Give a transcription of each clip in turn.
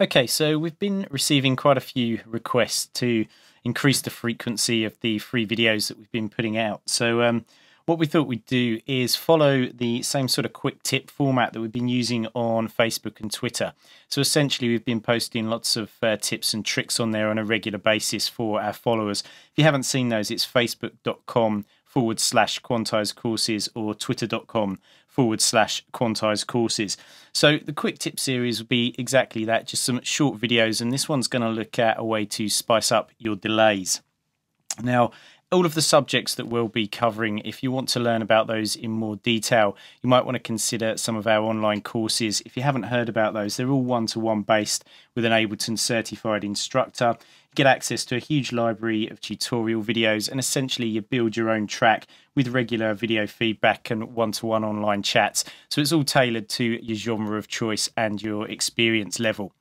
Okay, so we've been receiving quite a few requests to increase the frequency of the free videos that we've been putting out. So what we thought we'd do is follow the same sort of quick tip format that we've been using on Facebook and Twitter. So essentially we've been posting lots of tips and tricks on there on a regular basis for our followers. If you haven't seen those, it's facebook.com/quantize courses or twitter.com/quantize courses. So the quick tip series will be exactly that, just some short videos, and this one's going to look at a way to spice up your delays. Now, all of the subjects that we'll be covering, if you want to learn about those in more detail, you might want to consider some of our online courses. If you haven't heard about those, they're all one-to-one based with an Ableton certified instructor. You get access to a huge library of tutorial videos, and essentially you build your own track with regular video feedback and one-to-one online chats. So it's all tailored to your genre of choice and your experience level.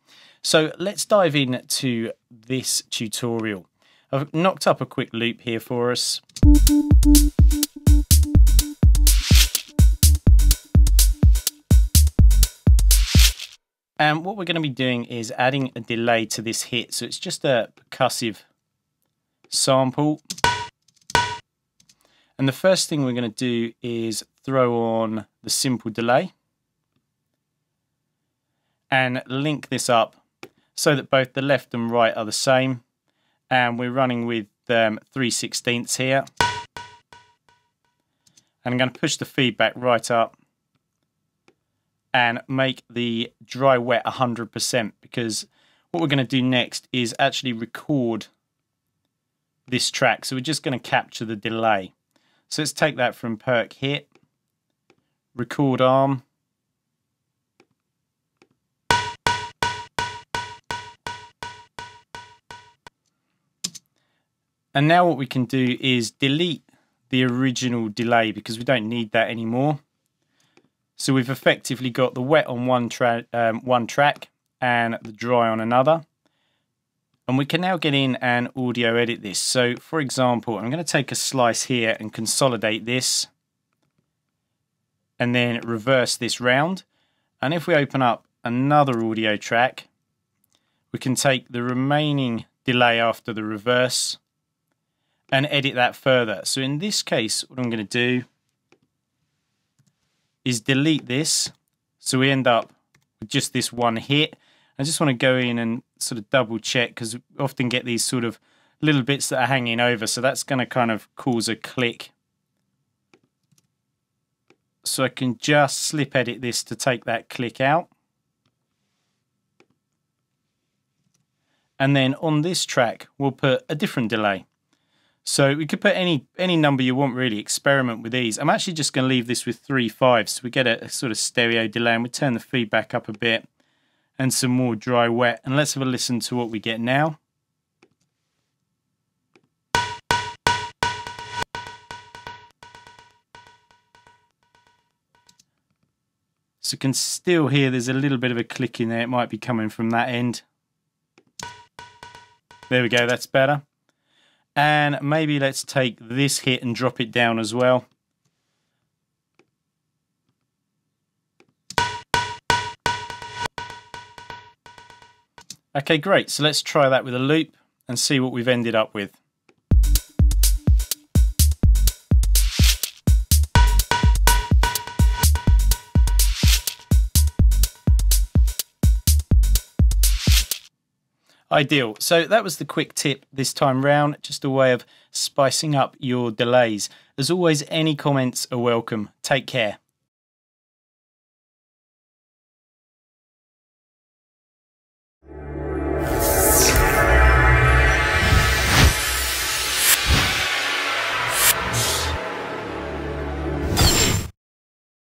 So let's dive in to this tutorial. I've knocked up a quick loop here for us. And what we're going to be doing is adding a delay to this hit. So it's just a percussive sample. And the first thing we're going to do is throw on the simple delay and link this up so that both the left and right are the same. And we're running with 3/16 here. And I'm going to push the feedback right up and make the dry wet 100%, because what we're going to do next is actually record this track. So we're just going to capture the delay. So let's take that from perk hit, record arm. And now what we can do is delete the original delay because we don't need that anymore. So we've effectively got the wet on one track and the dry on another. And we can now get in and audio edit this. So for example, I'm going to take a slice here and consolidate this and then reverse this round. And if we open up another audio track, we can take the remaining delay after the reverse and edit that further. So in this case, what I'm going to do is delete this. So we end up with just this one hit. I just want to go in and sort of double check, because we often get these sort of little bits that are hanging over. So that's going to kind of cause a click. So I can just slip edit this to take that click out. And then on this track, we'll put a different delay. So we could put any number you want, really. Experiment with these. I'm actually just going to leave this with 3/5. So we get a sort of stereo delay, and we turn the feedback up a bit and some more dry wet. And let's have a listen to what we get now. So you can still hear there's a little bit of a click in there. It might be coming from that end. There we go. That's better. And maybe let's take this hit and drop it down as well. Okay, great. So let's try that with a loop and see what we've ended up with. Ideal. So that was the quick tip this time round, just a way of spicing up your delays. As always, any comments are welcome. Take care.